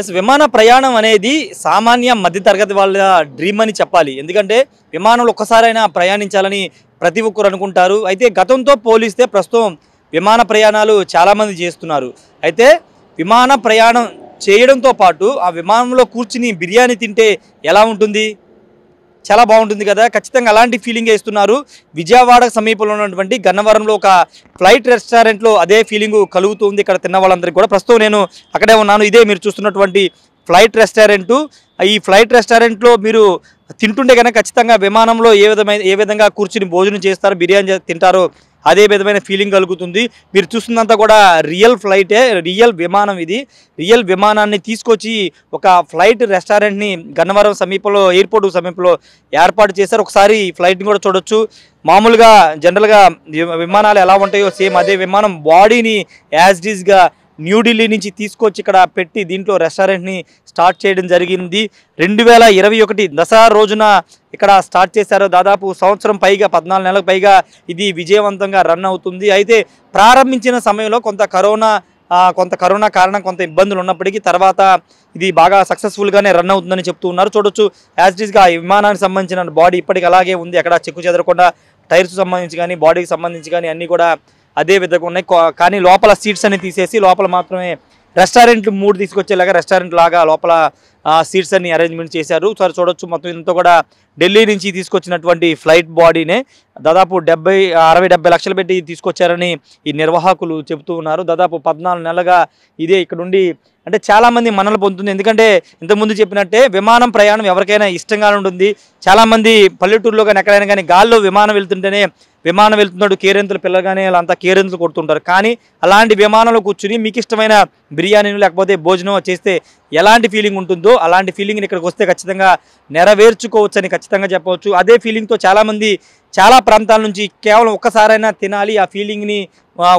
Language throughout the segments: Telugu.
ఎస్ విమాన ప్రయాణం అనేది సామాన్య మధ్య తరగతి వాళ్ళ డ్రీమ్ అని చెప్పాలి. ఎందుకంటే విమానంలో ఒక్కసారైనా ప్రయాణించాలని ప్రతి ఒక్కరు అనుకుంటారు. అయితే గతంతో పోలిస్తే ప్రస్తుతం విమాన ప్రయాణాలు చాలామంది చేస్తున్నారు. అయితే విమాన ప్రయాణం చేయడంతో పాటు ఆ విమానంలో కూర్చుని బిర్యానీ తింటే ఎలా ఉంటుంది, చాలా బాగుంటుంది కదా. ఖచ్చితంగా అలాంటి ఫీలింగే ఇస్తున్నారు. విజయవాడ సమీపంలో ఉన్నటువంటి గన్నవరంలో ఒక ఫ్లైట్ రెస్టారెంట్లో అదే ఫీలింగ్ కలుగుతుంది ఇక్కడ తిన్న వాళ్ళందరికీ కూడా. ప్రస్తుతం నేను అక్కడే ఉన్నాను. ఇదే మీరు చూస్తున్నటువంటి ఫ్లైట్ రెస్టారెంటు. ఈ ఫ్లైట్ రెస్టారెంట్లో మీరు తింటుంటే కనుక ఖచ్చితంగా విమానంలో ఏ విధంగా కూర్చుని భోజనం చేస్తారు, బిర్యానీ తింటారో అదే విధమైన ఫీలింగ్ కలుగుతుంది. మీరు చూస్తున్నంత కూడా రియల్ ఫ్లైటే, రియల్ విమానం ఇది. రియల్ విమానాన్ని తీసుకొచ్చి ఒక ఫ్లైట్ రెస్టారెంట్ని గన్నవరం సమీపంలో, ఎయిర్పోర్ట్ సమీపంలో ఏర్పాటు చేశారు. ఒకసారి ఫ్లైట్ని కూడా చూడొచ్చు. మామూలుగా జనరల్గా విమానాలు ఎలా ఉంటాయో సేమ్ అదే విమానం బాడీని యాజ్ ఇట్ ఈస్గా న్యూఢిల్లీ నుంచి తీసుకొచ్చి ఇక్కడ పెట్టి దీంట్లో రెస్టారెంట్ని స్టార్ట్ చేయడం జరిగింది. 2021 దసరా రోజున ఇక్కడ స్టార్ట్ చేశారు. దాదాపు సంవత్సరం పైగా, 14 నెలలకు పైగా ఇది విజయవంతంగా రన్ అవుతుంది. అయితే ప్రారంభించిన సమయంలో కొంత కరోనా కారణం కొంత ఇబ్బందులు ఉన్నప్పటికీ తర్వాత ఇది బాగా సక్సెస్ఫుల్గానే రన్ అవుతుందని చెప్తూ ఉన్నారు. చూడొచ్చు యాజ్ ఈజ్గా ఆ విమానానికి సంబంధించిన బాడీ ఇప్పటికి అలాగే ఉంది. అక్కడ చెక్కు చెదరకుండా టైర్స్ సంబంధించి కానీ బాడీకి సంబంధించి కానీ అన్నీ కూడా అదే విధంగా ఉన్నాయి. కానీ లోపల సీట్స్ అన్ని తీసేసి లోపల మాత్రమే రెస్టారెంట్ మూడు తీసుకొచ్చేలాగా రెస్టారెంట్ లాగా లోపల సీట్స్ అన్ని అరేంజ్మెంట్ చేశారు. సార్ చూడొచ్చు మొత్తం ఇంత కూడా ఢిల్లీ నుంచి తీసుకొచ్చినటువంటి ఫ్లైట్ బాడీనే దాదాపు 60-70 లక్షలు పెట్టి తీసుకొచ్చారని ఈ నిర్వాహకులు చెబుతూ ఉన్నారు. దాదాపు 14 నెలలుగా ఇదే ఇక్కడ ఉండి అంటే చాలామంది మన్నలు పొందుతుంది. ఎందుకంటే ఇంతకుముందు చెప్పినట్టే విమానం ప్రయాణం ఎవరికైనా ఇష్టంగా ఉంటుంది. చాలామంది పల్లెటూరులో కానీ ఎక్కడైనా కానీ గాల్లో విమానం వెళ్తుంటేనే విమానం వెళ్తున్నాడు కేరింతలు పిల్లగానే వాళ్ళంతా కేరింతలు కొడుతుంటారు. కానీ అలాంటి విమానంలో కూర్చుని మీకు ఇష్టమైన బిర్యానీని లేకపోతే భోజనం చేస్తే ఎలాంటి ఫీలింగ్ ఉంటుందో అలాంటి ఫీలింగ్ని ఇక్కడికి వస్తే ఖచ్చితంగా నెరవేర్చుకోవచ్చు అని ఖచ్చితంగా చెప్పవచ్చు. అదే ఫీలింగ్తో చాలామంది చాలా ప్రాంతాల నుంచి కేవలం ఒక్కసారైనా తినాలి, ఆ ఫీలింగ్ని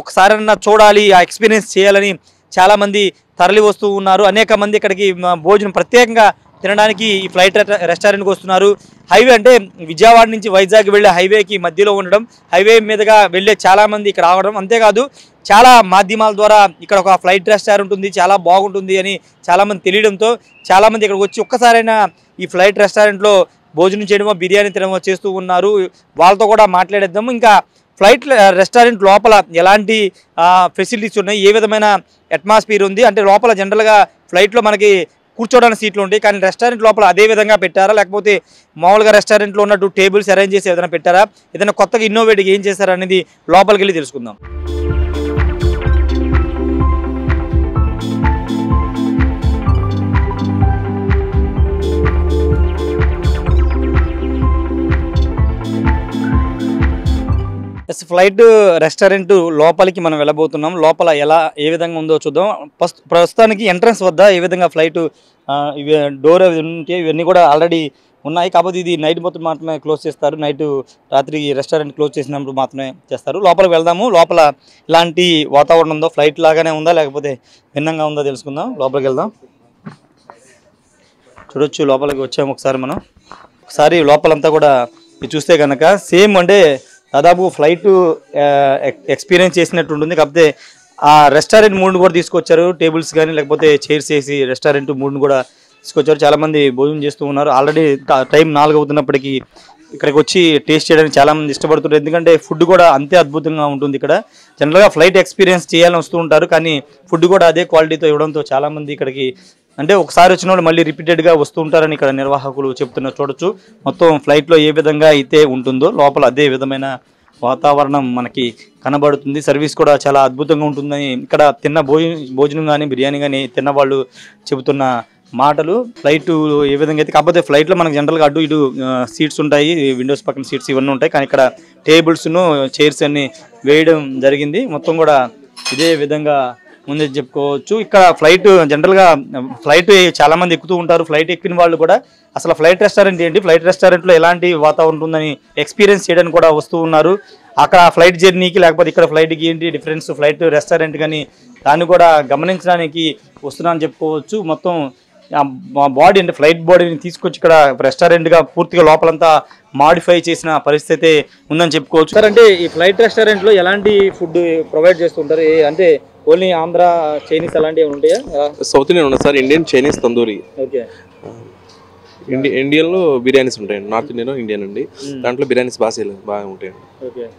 ఒకసారైనా చూడాలి, ఆ ఎక్స్పీరియన్స్ చేయాలని చాలామంది తరలి వస్తూ ఉన్నారు. అనేక మంది ఇక్కడికి భోజనం ప్రత్యేకంగా తినడానికి ఈ ఫ్లైట్ రెస్టారెంట్కి వస్తున్నారు. హైవే అంటే విజయవాడ నుంచి వైజాగ్ వెళ్ళే హైవేకి మధ్యలో ఉండడం, హైవే మీదుగా వెళ్ళే చాలామంది ఇక్కడ రావడం. అంతేకాదు చాలా మాధ్యమాల ద్వారా ఇక్కడ ఒక ఫ్లైట్ రెస్టారెంట్ ఉంది, చాలా బాగుంటుంది అని చాలామంది తెలియడంతో చాలామంది ఇక్కడికి వచ్చి ఒక్కసారైనా ఈ ఫ్లైట్ రెస్టారెంట్లో భోజనం చేయడమో బిర్యానీ తినడమో చేస్తూ ఉన్నారు. వాళ్ళతో కూడా మాట్లాడేద్దాము. ఇంకా ఫ్లైట్ రెస్టారెంట్ లోపల ఎలాంటి ఫెసిలిటీస్ ఉన్నాయి, ఏ విధమైన అట్మాస్ఫియర్ ఉంది అంటే లోపల జనరల్గా ఫ్లైట్లో మనకి కూర్చోడానికి సీట్లు ఉంటాయి. కానీ రెస్టారెంట్ లోపల అదే విధంగా పెట్టారా లేకపోతే మామూలుగా రెస్టారెంట్లో ఉన్నట్టు టేబుల్స్ అరేంజ్ చేసి ఏదైనా పెట్టారా, ఏదైనా కొత్తగా ఇన్నోవేటివ్గా ఏం చేశారా అనేది లోపలికి వెళ్ళి తెలుసుకుందాం. ఎస్, ఫ్లైట్ రెస్టారెంట్ లోపలికి మనం వెళ్ళబోతున్నాం. లోపల ఏ విధంగా ఉందో చూద్దాం. ప్రస్తుతానికి ఎంట్రన్స్ వద్ద ఏ విధంగా ఫ్లైట్ ఇవి డోర్ ఉంటే ఇవన్నీ కూడా ఆల్రెడీ ఉన్నాయి. కాకపోతే ఇది నైట్ మొత్తం మాత్రమే క్లోజ్ చేస్తారు. నైట్ రాత్రి రెస్టారెంట్ క్లోజ్ చేసినప్పుడు మాత్రమే చేస్తారు. లోపలికి వెళ్దాము. లోపల ఇలాంటి వాతావరణం ఉందో, ఫ్లైట్ లాగానే ఉందా లేకపోతే భిన్నంగా ఉందో తెలుసుకుందాం. లోపలికి వెళ్దాం. చూడొచ్చు లోపలికి వచ్చాము. ఒకసారి లోపలంతా కూడా చూస్తే కనుక సేమ్ అంటే దాదాపు ఫ్లైట్ ఎక్స్పీరియన్స్ చేసినట్టు ఉంటుంది. కాకపోతే ఆ రెస్టారెంట్ మూడ్ని కూడా తీసుకొచ్చారు. టేబుల్స్ కానీ లేకపోతే చైర్స్ వేసి రెస్టారెంట్ మూడ్ని కూడా తీసుకొచ్చారు. చాలామంది భోజనం చేస్తూ ఉన్నారు. ఆల్రెడీ టైం 4 అవుతున్నప్పటికీ ఇక్కడికి వచ్చి టేస్ట్ చేయడానికి చాలామంది ఇష్టపడుతున్నారు. ఎందుకంటే ఫుడ్ కూడా అంతే అద్భుతంగా ఉంటుంది. ఇక్కడ జనరల్గా ఫ్లైట్ ఎక్స్పీరియన్స్ చేయాలని వస్తూ ఉంటారు కానీ ఫుడ్ కూడా అదే క్వాలిటీతో ఇవ్వడంతో చాలామంది ఇక్కడికి అంటే ఒకసారి వచ్చిన వాళ్ళు మళ్ళీ రిపీటెడ్గా వస్తూ ఉంటారని ఇక్కడ నిర్వాహకులు చెప్తున్నారు. చూడొచ్చు మొత్తం ఫ్లైట్లో ఏ విధంగా అయితే ఉంటుందో లోపల అదే విధమైన వాతావరణం మనకి కనబడుతుంది. సర్వీస్ కూడా చాలా అద్భుతంగా ఉంటుందని ఇక్కడ తిన్న భోజనం కానీ బిర్యానీ కానీ తిన్న వాళ్ళు చెబుతున్న మాటలు. ఫ్లైట్ ఏ విధంగా అయితే కాకపోతే ఫ్లైట్లో మనకు జనరల్గా అటు ఇటు సీట్స్ ఉంటాయి, విండోస్ పక్కన సీట్స్ ఇవన్నీ ఉంటాయి. కానీ ఇక్కడ టేబుల్స్ను చైర్స్ అన్ని వేయడం జరిగింది. మొత్తం కూడా ఇదే విధంగా ముందే చెప్పుకోవచ్చు. ఇక్కడ ఫ్లైట్ జనరల్గా ఫ్లైట్ చాలామంది ఎక్కుతూ ఉంటారు. ఫ్లైట్ ఎక్కిన వాళ్ళు కూడా అసలు ఫ్లైట్ రెస్టారెంట్ ఏంటి, ఫ్లైట్ రెస్టారెంట్లో ఎలాంటి వాతావరణం ఉంటుందని ఎక్స్పీరియన్స్ చేయడానికి కూడా వస్తూ ఉన్నారు. అక్కడ ఫ్లైట్ జర్నీకి లేకపోతే ఇక్కడ ఫ్లైట్కి ఏంటి డిఫరెన్స్, ఫ్లైట్ రెస్టారెంట్ కానీ దాన్ని కూడా గమనించడానికి వస్తున్నానని చెప్పుకోవచ్చు. మొత్తం బాడీ అంటే ఫ్లైట్ బాడీని తీసుకొచ్చి ఇక్కడ రెస్టారెంట్గా పూర్తిగా లోపలంతా మాడిఫై చేసిన పరిస్థితి ఉందని చెప్పుకోవచ్చు. అంటే ఈ ఫ్లైట్ రెస్టారెంట్లో ఎలాంటి ఫుడ్ ప్రొవైడ్ చేస్తుంటారు అంటే Only Andhra Chinese alandi untaya. South Indian sir, Indian Chinese tandoori. Okay. Indian lo biryanis untayi. North Indian lo Indian undi. Dantlo biryanis basile baa untayi. Okay.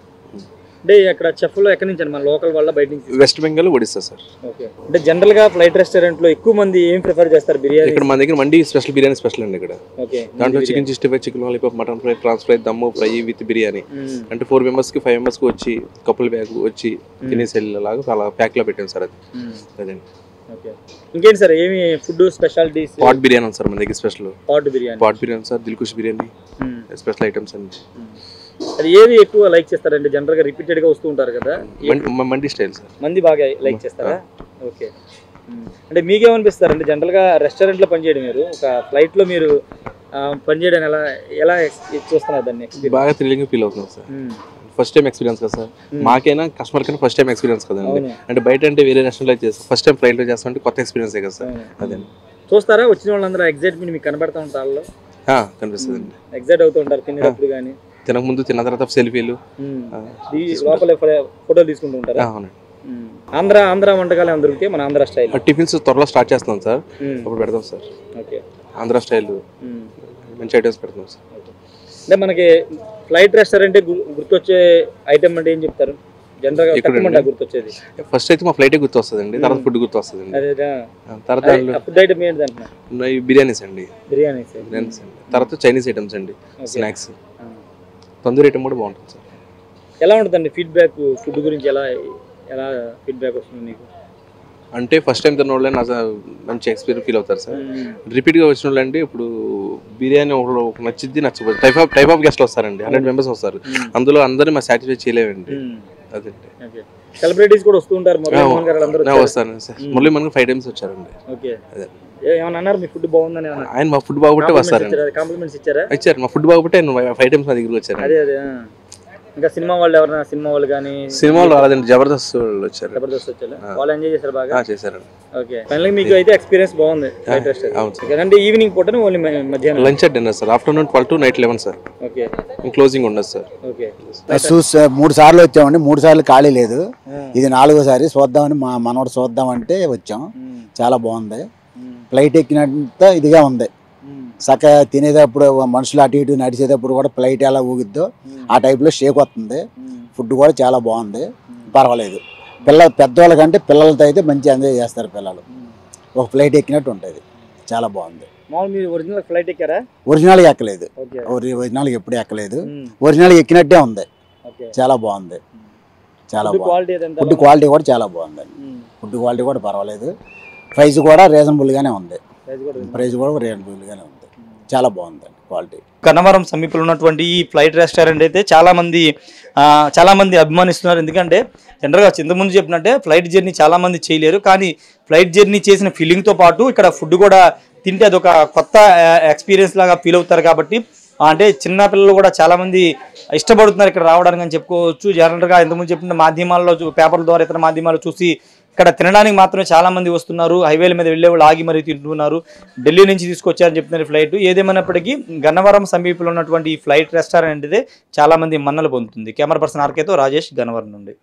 Dey akkada chef lo ekkani janma local valla biting. West Bengal lo Odisha sir. Okay. Dey general ga flight restaurant lo ekku mandi em prefer chestaru biryani. Ikkada man daggara mandi special biryani special undi ikkada. Okay. Dantlo chicken 65, chicken lollipop, mutton fry, prawns fry, dum fry with biryani. Ante 4 members ki 5 members ku vachi couple bag vachi తినేసేల లాగా అలా ప్యాక్ లో పెట్టాం సార్ అది అదండి ఓకే ఇంకేం సార్ ఏమీ food specialities pot biryani sir మన దగ్గర special pot biryani sir Dilkush biryani special items అండి అది ఏవి ఎక్కువ లైక్ చేస్తారండి జనరల్ గా రిపీటెడ్ గా వస్తూ ఉంటారు కదా మండి స్టైల్ సార్ మండి బాగా లైక్ చేస్తారా ఓకే అంటే మీకు ఏమనిపిస్తారండి జనరల్ గా రెస్టారెంట్ లో పని చేయడం మీరు ఒక ఫ్లైట్ లో మీరు పని చేయడం ఎలా చూస్తున్నారు దాన్ని బాగా థ్రిల్లింగ్ ఫీల్ అవుతుంది sir First time experience sir. Maakena customer kena first time experience kadandi. And bite ante very national like chesa. First time flight lo chesa ante kotha experience e sir. Adani. Chostara vachina vallandra excitement meeku kanabadta untaallo. Ha kanipisthundi. Excited avutu untaru tinappudu gaani. Tinaku mundu tinna tarata selfie lu. Ee lopale photo teeskuntu untaru. Avunu. Andhra vandakalu andarukite mana Andhra style. Tiffins torla start chestunam sir. Appudu pedtham sir. Okay. Andhra style. Manchi items pedtham sir. అంటే మనకి ఫ్లైట్ రెస్టారెంట్ గుర్తొచ్చే ఐటమ్ అంటే ఏం చెప్తారు జనరల్ గా తప్పకుండా గుర్తొచ్చేది ఫస్ట్ అయితే మా ఫ్లైట్ గుర్తొస్తదండి తర్వాత ఫుడ్ గుర్తొస్తదండి అదేదా తర్వాత ఫుడ్ ఐటమ్ ఏంటి అంటే ఈ బిర్యానీస్ అండి బిర్యానీస్ తర్వాత చైనీస్ ఐటమ్స్ అండి స్నాక్స్ తందూరి ఐటమ్ కూడా బాగుంటుంది సార్ ఎలా ఉంటదండి ఫీడ్‌బ్యాక్ ఫుడ్ గురించి ఎలా ఫీడ్‌బ్యాక్ వస్తుంది మీకు అంటే ఫస్ట్ టైం తినొళ్ళని మంచి ఎక్స్పీరియన్స్ ఫీల్ అవుతారు సార్ రిపీట్ గా వచ్చినొళ్ళంటే ఇప్పుడు బిర్యానీ ఒక నచ్చిద్ది నచ్చదు టైప్ ఆఫ్ గెస్ట్లు వస్తారండి 100 మెంబర్స్ వస్తారు అందులో అందరూ మా సాటిస్ఫై చేయలేవండి అదండి ఓకే సెలబ్రిటీస్ కూడా వస్తూ ఉంటారు మురళీ మోహన్ గారు అందరూ వస్తారు సార్ మురళీ మోహన్ 5 టైమ్స్ వచ్చారండి ఓకే అదే ఏమన్నా అన్నారు మీ ఫుడ్ బాగుందని అన్నారు ఆయన మా ఫుడ్ బాగుంటే వస్తారండి కాంప్లిమెంట్స్ ఇచ్చారు మా ఫుడ్ బాగుంటే ఆయన 5 టైమ్స్ నా దగ్గరికి వచ్చారు అదే ఇంకా సినిమా వాళ్ళు ఎవరైనా సినిమాలు గాని సినిమాలు అలాంటి జబర్దస్త్ వాళ్ళు వచ్చారు జబర్దస్త్ వచ్చారు వాళ్ళు ఎంజాయ్ చేశారు బాగా ఆ చేశారు ఓకే ఫైనల్లీ మీకు అయితే ఎక్స్‌పీరియన్స్ బాగుంది రైట్ రెస్టారెంట్ అంటే ఈవినింగ్ పూటనే ఓన్లీ మధ్యాహ్నం lunch and dinner sir afternoon 12 to night 11 sir okay in closing ఉండదు సార్ ఓకే అసూస్ 3 సార్లు వచ్చామండి 3 సార్లు ఖాళీ లేదు ఇది 4వ సారి చూద్దామని మా మనోడు చూద్దాం అంటే వచ్చాం చాలా బాగుంది ఫ్లైట్ ఎక్కినంత ఇదిగా ఉంది చక్కగా తినేటప్పుడు మనుషులు అటు ఇటు నడిచేటప్పుడు కూడా ఫ్లైట్ ఎలా ఊగిద్దో ఆ టైప్లో షేక్ వస్తుంది ఫుడ్ కూడా చాలా బాగుంది పర్వాలేదు పెద్దవాళ్ళ కంటే పిల్లలతో అయితే మంచి ఎంజాయ్ చేస్తారు పిల్లలు ఒక ఫ్లైట్ ఎక్కినట్టు ఉంటుంది చాలా బాగుంది ఒరిజినల్గా ఎక్కలేదు ఒరిజినల్గా ఎప్పుడు ఎక్కలేదు ఒరిజినల్గా ఎక్కినట్టే ఉంది చాలా బాగుంది చాలా బాగుంది ఫుడ్ క్వాలిటీ కూడా చాలా బాగుంది ఫుడ్ క్వాలిటీ కూడా పర్వాలేదు ప్రైస్ కూడా రీజనబుల్గానే ఉంది ప్రైస్ కూడా రీజనబుల్గానే ఉంది చాలా బాగుందండి క్వాలిటీ కన్నవరం సమీపంలో ఉన్నటువంటి ఈ ఫ్లైట్ రెస్టారెంట్ అయితే చాలా మంది అభిమానిస్తున్నారు ఎందుకంటే జనరల్గా ఇంతకుముందు చెప్పినట్టే ఫ్లైట్ జర్నీ చాలా మంది చేయలేరు కానీ ఫ్లైట్ జర్నీ చేసిన ఫీలింగ్తో పాటు ఇక్కడ ఫుడ్ కూడా తింటే అదొక కొత్త ఎక్స్పీరియన్స్ లాగా ఫీల్ అవుతారు కాబట్టి అంటే చిన్నపిల్లలు కూడా చాలామంది ఇష్టపడుతున్నారు ఇక్కడ రావడానికి అని చెప్పుకోవచ్చు జనరల్గా ఇంతకుముందు చెప్పిన మాధ్యమాల్లో పేపర్ల ద్వారా ఇతర మాధ్యమాలు చూసి ఇక్కడ తినడానికి మాత్రమే చాలామంది వస్తున్నారు హైవేల మీద వెళ్ళేవాళ్ళు ఆగి మరీ తింటున్నారు ఢిల్లీ నుంచి తీసుకొచ్చారని చెప్తున్నారు ఫ్లైట్ ఏదేమైనప్పటికీ గన్నవరం సమీపంలో ఉన్నటువంటి ఈ ఫ్లైట్ రెస్టారెంట్ ఇదే చాలామంది మన్నలు పొందుతుంది కెమెరా పర్సన్ ఆర్కేతో రాజేష్ గన్నవరం నుండి